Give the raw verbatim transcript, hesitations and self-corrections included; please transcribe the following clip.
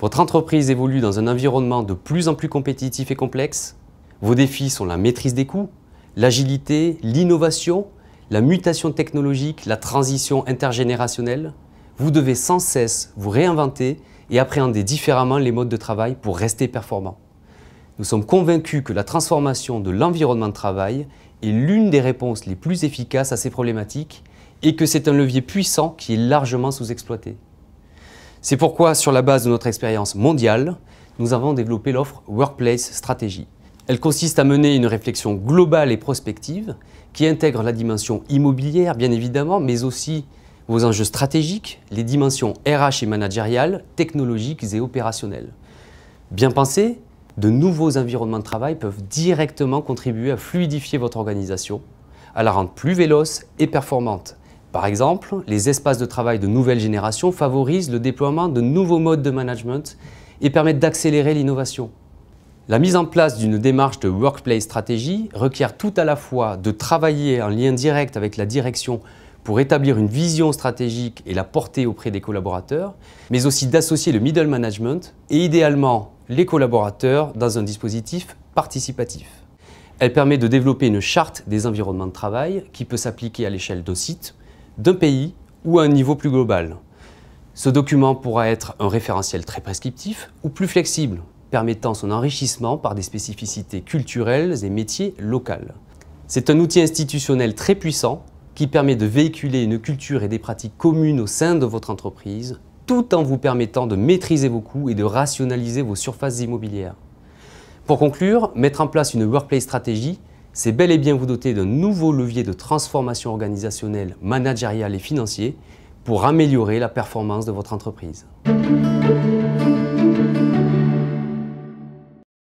Votre entreprise évolue dans un environnement de plus en plus compétitif et complexe. Vos défis sont la maîtrise des coûts, l'agilité, l'innovation, la mutation technologique, la transition intergénérationnelle. Vous devez sans cesse vous réinventer et appréhender différemment les modes de travail pour rester performant. Nous sommes convaincus que la transformation de l'environnement de travail est l'une des réponses les plus efficaces à ces problématiques et que c'est un levier puissant qui est largement sous-exploité. C'est pourquoi, sur la base de notre expérience mondiale, nous avons développé l'offre Workplace Strategy. Elle consiste à mener une réflexion globale et prospective qui intègre la dimension immobilière, bien évidemment, mais aussi vos enjeux stratégiques, les dimensions R H et managériales, technologiques et opérationnelles. Bien pensé, de nouveaux environnements de travail peuvent directement contribuer à fluidifier votre organisation, à la rendre plus véloce et performante. Par exemple, les espaces de travail de nouvelle génération favorisent le déploiement de nouveaux modes de management et permettent d'accélérer l'innovation. La mise en place d'une démarche de Workplace Strategy requiert tout à la fois de travailler en lien direct avec la direction pour établir une vision stratégique et la porter auprès des collaborateurs, mais aussi d'associer le middle management et idéalement les collaborateurs dans un dispositif participatif. Elle permet de développer une charte des environnements de travail qui peut s'appliquer à l'échelle d'un site, d'un pays ou à un niveau plus global. Ce document pourra être un référentiel très prescriptif ou plus flexible, permettant son enrichissement par des spécificités culturelles et métiers locales. C'est un outil institutionnel très puissant qui permet de véhiculer une culture et des pratiques communes au sein de votre entreprise, tout en vous permettant de maîtriser vos coûts et de rationaliser vos surfaces immobilières. Pour conclure, mettre en place une Workplace Strategy, c'est bel et bien vous doter d'un nouveau levier de transformation organisationnelle, managériale et financier pour améliorer la performance de votre entreprise.